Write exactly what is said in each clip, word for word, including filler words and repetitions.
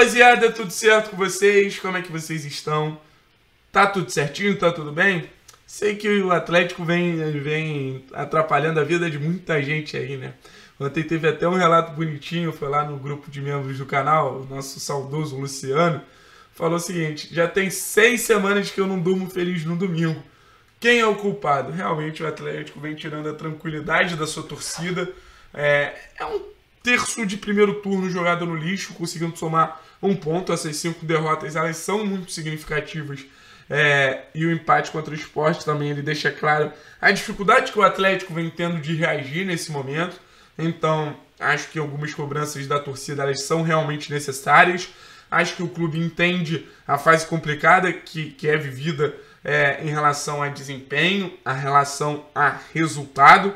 rapaziada, tudo certo com vocês? Como é que vocês estão? Tá tudo certinho? Tá tudo bem? Sei que o Atlético vem, vem atrapalhando a vida de muita gente aí, né? Ontem teve até um relato bonitinho, foi lá no grupo de membros do canal, o nosso saudoso Luciano, falou o seguinte: já tem seis semanas que eu não durmo feliz no domingo. Quem é o culpado? Realmente o Atlético vem tirando a tranquilidade da sua torcida. É, é um terço de primeiro turno jogado no lixo, conseguindo somar um ponto. Essas cinco derrotas, elas são muito significativas. É, e o empate contra o Sport também, ele deixa claro a dificuldade que o Atlético vem tendo de reagir nesse momento. Então, acho que algumas cobranças da torcida, elas são realmente necessárias. Acho que o clube entende a fase complicada que, que é vivida É, em relação a desempenho, a relação a resultado.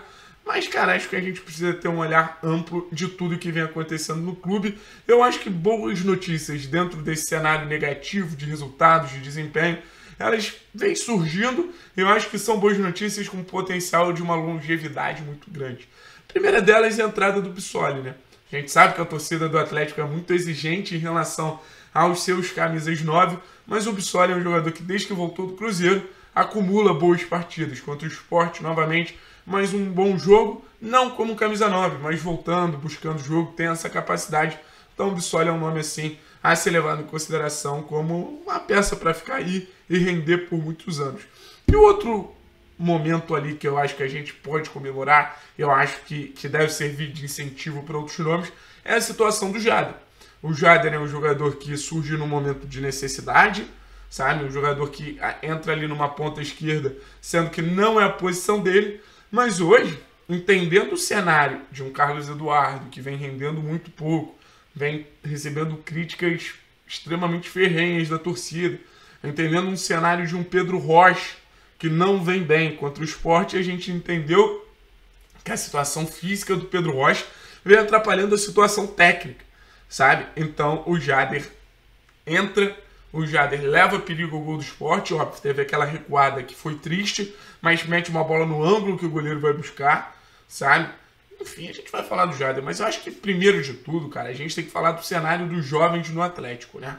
Mas, cara, acho que a gente precisa ter um olhar amplo de tudo que vem acontecendo no clube. Eu acho que boas notícias dentro desse cenário negativo de resultados, de desempenho, elas vêm surgindo. Eu acho que são boas notícias com potencial de uma longevidade muito grande. A primeira delas é a entrada do Bissoli, né? A gente sabe que a torcida do Atlético é muito exigente em relação aos seus camisas nove, mas o Bissoli é um jogador que, desde que voltou do Cruzeiro, acumula boas partidas. Contra o Sport, novamente, mais um bom jogo, não como camisa nove, mas voltando, buscando o jogo, tem essa capacidade. Então o Bissoli é um nome assim a ser levado em consideração como uma peça para ficar aí e render por muitos anos. E o outro momento ali que eu acho que a gente pode comemorar, eu acho que, que deve servir de incentivo para outros nomes, é a situação do Jader. O Jader é um jogador que surge num momento de necessidade, sabe? Um jogador que entra ali numa ponta esquerda, sendo que não é a posição dele. Mas hoje, entendendo o cenário de um Carlos Eduardo, que vem rendendo muito pouco, vem recebendo críticas extremamente ferrenhas da torcida, entendendo um cenário de um Pedro Rocha, que não vem bem contra o Sport, a gente entendeu que a situação física do Pedro Rocha vem atrapalhando a situação técnica, sabe? Então o Jader entra, o Jader leva perigo ao gol do Sport. Óbvio, teve aquela recuada que foi triste, mas mete uma bola no ângulo que o goleiro vai buscar, sabe? Enfim, a gente vai falar do Jader, mas eu acho que primeiro de tudo, cara, a gente tem que falar do cenário dos jovens no Atlético, né?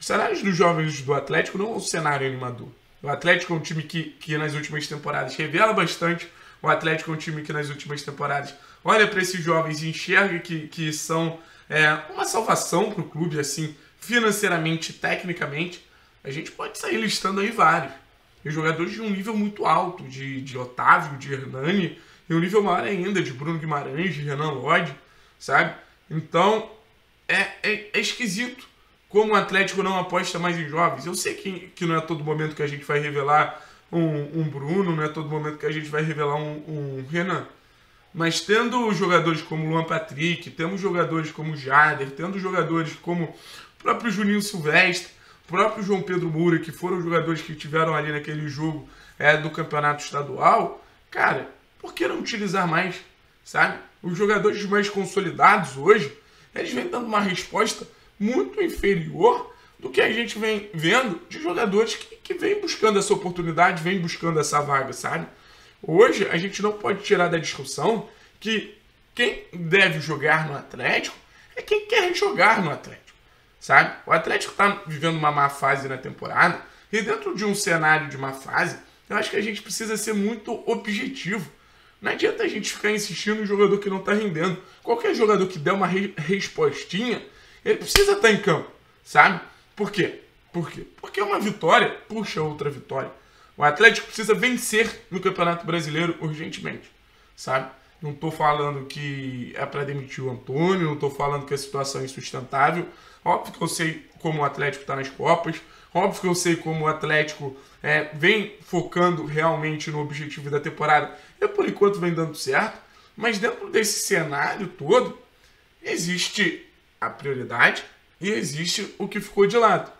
Os cenários dos jovens do Atlético não é um cenário animador. O Atlético é um time que, que nas últimas temporadas revela bastante. O Atlético é um time que nas últimas temporadas olha para esses jovens e enxerga que, que são é, uma salvação para o clube, assim, financeiramente, tecnicamente. A gente pode sair listando aí vários. E jogadores de um nível muito alto, de, de Otávio, de Hernani, e um nível maior ainda, de Bruno Guimarães, de Renan Lodi, sabe? Então, é, é, é esquisito como o Atlético não aposta mais em jovens. Eu sei que, que não é todo momento que a gente vai revelar um, um Bruno, não é todo momento que a gente vai revelar um, um Renan. Mas tendo jogadores como Luan Patrick, tendo jogadores como Jader, tendo jogadores como o próprio Juninho Silvestre, o próprio João Pedro Moura, que foram jogadores que tiveram ali naquele jogo é, do Campeonato Estadual, cara, por que não utilizar mais, sabe? Os jogadores mais consolidados hoje, eles vêm dando uma resposta muito inferior do que a gente vem vendo de jogadores que, que vêm buscando essa oportunidade, vêm buscando essa vaga, sabe? Hoje, a gente não pode tirar da discussão que quem deve jogar no Atlético é quem quer jogar no Atlético, sabe? O Atlético está vivendo uma má fase na temporada, e dentro de um cenário de má fase, eu acho que a gente precisa ser muito objetivo. Não adianta a gente ficar insistindo em jogador que não está rendendo. Qualquer jogador que der uma re- respostinha, ele precisa estar em campo, sabe? Por quê? Por quê? Porque uma vitória puxa outra vitória. O Atlético precisa vencer no Campeonato Brasileiro urgentemente, sabe? Não estou falando que é para demitir o Antônio, não estou falando que a situação é insustentável. Óbvio que eu sei como o Atlético está nas Copas, óbvio que eu sei como o Atlético é, vem focando realmente no objetivo da temporada. E por enquanto vem dando certo, mas dentro desse cenário todo, existe a prioridade e existe o que ficou de lado.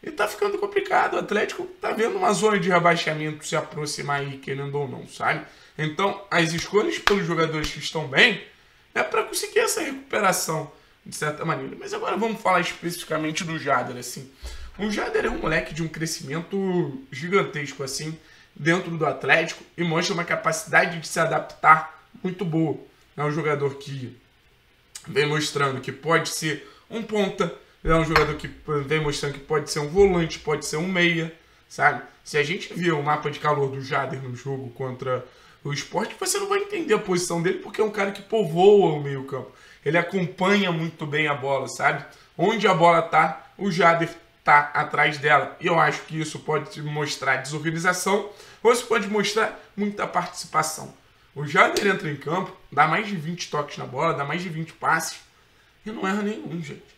E tá ficando complicado, o Atlético tá vendo uma zona de rebaixamento se aproximar aí, querendo ou não, sabe? Então, as escolhas pelos jogadores que estão bem é para conseguir essa recuperação, de certa maneira. Mas agora vamos falar especificamente do Jader, assim. O Jader é um moleque de um crescimento gigantesco, assim, dentro do Atlético, e mostra uma capacidade de se adaptar muito boa. É um jogador que vem mostrando que pode ser um ponta, É um jogador que vem mostrando que pode ser um volante, pode ser um meia, sabe? Se a gente vê o mapa de calor do Jader no jogo contra o Sport, você não vai entender a posição dele, porque é um cara que povoa o meio campo. Ele acompanha muito bem a bola, sabe? Onde a bola tá, o Jader tá atrás dela. E eu acho que isso pode mostrar desorganização, ou isso pode mostrar muita participação. O Jader entra em campo, dá mais de vinte toques na bola, dá mais de vinte passes, e não erra nenhum, gente.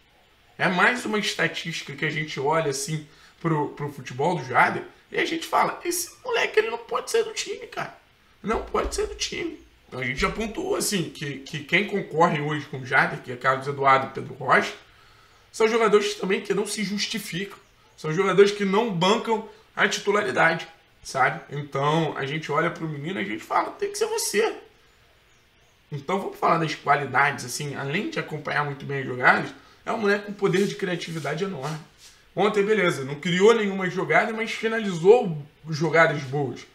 É mais uma estatística que a gente olha assim pro, pro futebol do Jader e a gente fala, esse moleque ele não pode ser do time, cara. Não pode ser do time. Então a gente já pontuou assim, que, que quem concorre hoje com o Jader, que é Carlos Eduardo e Pedro Rocha, são jogadores também que não se justificam. São jogadores que não bancam a titularidade, sabe? Então a gente olha pro menino e a gente fala, tem que ser você. Então vamos falar das qualidades, assim, além de acompanhar muito bem as jogadas, é um moleque com poder de criatividade enorme. Ontem, beleza, não criou nenhuma jogada, mas finalizou jogadas boas.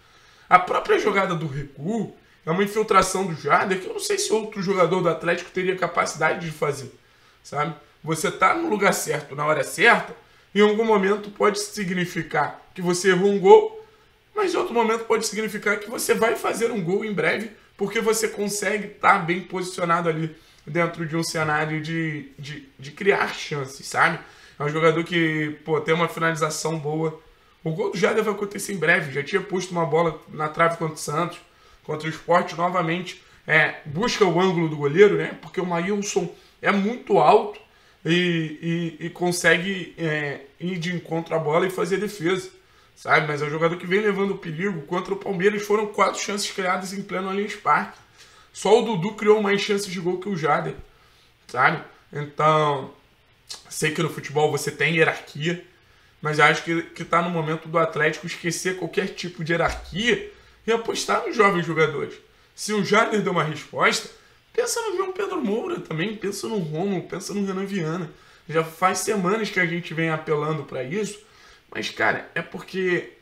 A própria jogada do recuo é uma infiltração do Jader que eu não sei se outro jogador do Atlético teria capacidade de fazer, sabe? Você tá no lugar certo, na hora certa, em algum momento pode significar que você errou um gol, mas em outro momento pode significar que você vai fazer um gol em breve, porque você consegue estar bem posicionado ali dentro de um cenário de, de, de criar chances, sabe? É um jogador que, pô, tem uma finalização boa. O gol do Jader vai acontecer em breve. Já tinha posto uma bola na trave contra o Santos, contra o Sport, novamente. É, busca o ângulo do goleiro, né? Porque o Maílson é muito alto e, e, e consegue é, ir de encontro à bola e fazer defesa, sabe? Mas é um jogador que vem levando o perigo. Contra o Palmeiras foram quatro chances criadas em pleno Allianz Parque. Só o Dudu criou mais chances de gol que o Jader, sabe? Então, sei que no futebol você tem hierarquia, mas acho que, que tá no momento do Atlético esquecer qualquer tipo de hierarquia e apostar nos jovens jogadores. Se o Jader deu uma resposta, pensa no João Pedro Moura também, pensa no Rômulo, pensa no Renan Viana. Já faz semanas que a gente vem apelando para isso, mas, cara, é porque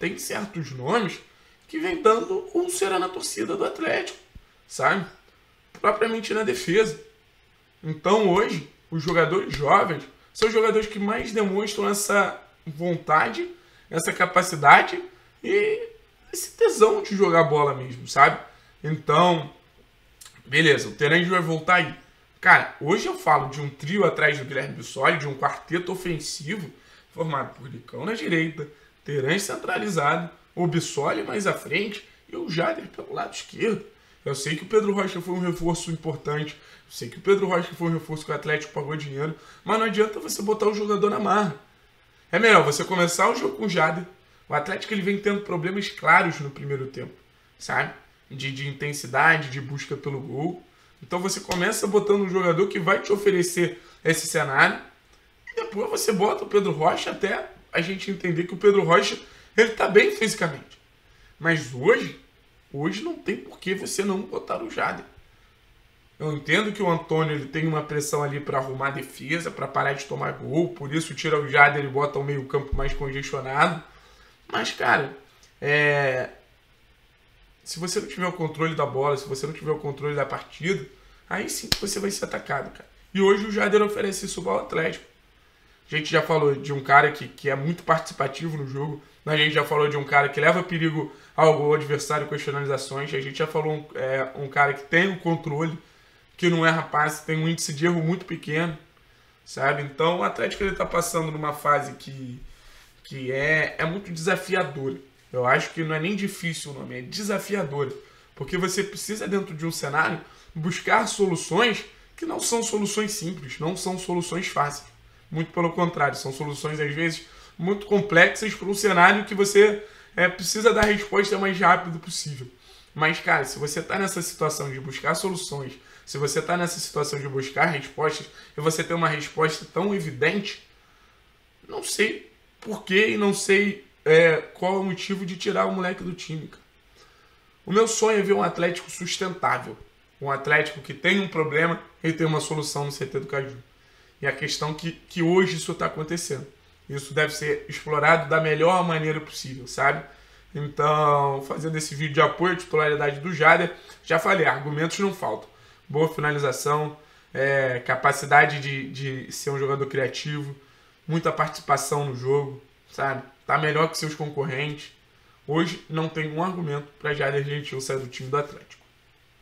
tem certos nomes que vem dando úlcera na torcida do Atlético, sabe? Propriamente na defesa. Então hoje, os jogadores jovens são os jogadores que mais demonstram essa vontade, essa capacidade e esse tesão de jogar bola mesmo, sabe? Então, beleza, o Terrion vai voltar aí. Cara, hoje eu falo de um trio atrás do Guilherme Bissoli, de um quarteto ofensivo formado por Licão na direita, Terrion centralizado, o Bissoli mais à frente e o Jader pelo lado esquerdo. Eu sei que o Pedro Rocha foi um reforço importante, eu sei que o Pedro Rocha foi um reforço que o Atlético pagou dinheiro, mas não adianta você botar o jogador na marra. É melhor você começar o jogo com o Jader. O Atlético ele vem tendo problemas claros no primeiro tempo, sabe? De, de intensidade, de busca pelo gol. Então você começa botando um jogador que vai te oferecer esse cenário, e depois você bota o Pedro Rocha até a gente entender que o Pedro Rocha ele tá bem fisicamente. Mas hoje... Hoje não tem por que você não botar o Jader. Eu entendo que o Antônio ele tem uma pressão ali para arrumar a defesa, para parar de tomar gol, por isso tira o Jader e bota o meio campo mais congestionado. Mas, cara, é... se você não tiver o controle da bola, se você não tiver o controle da partida, aí sim que você vai ser atacado, cara. E hoje o Jader oferece isso ao Atlético. A gente já falou de um cara que, que é muito participativo no jogo, a gente já falou de um cara que leva perigo ao gol adversário com as finalizações, a gente já falou é, um cara que tem o controle, que não erra passe, tem um índice de erro muito pequeno, sabe? Então o Atlético está passando numa fase que, que é, é muito desafiadora. Eu acho que não é nem difícil o nome, é desafiadora, porque você precisa dentro de um cenário buscar soluções que não são soluções simples, não são soluções fáceis. Muito pelo contrário, são soluções às vezes muito complexas para um cenário que você é, precisa dar a resposta o mais rápido possível. Mas, cara, se você está nessa situação de buscar soluções, se você está nessa situação de buscar respostas, e você tem uma resposta tão evidente, não sei porquê e não sei é, qual é o motivo de tirar o moleque do time, cara. O meu sonho é ver um Atlético sustentável, um Atlético que tem um problema e tem uma solução no C T do Caju. E a questão que, que hoje isso está acontecendo. Isso deve ser explorado da melhor maneira possível, sabe? Então, fazendo esse vídeo de apoio à titularidade do Jader, já falei, argumentos não faltam. Boa finalização, é, capacidade de, de ser um jogador criativo, muita participação no jogo, sabe? Tá melhor que seus concorrentes. Hoje não tem um argumento para Jader Gentil sair do time do Atlético.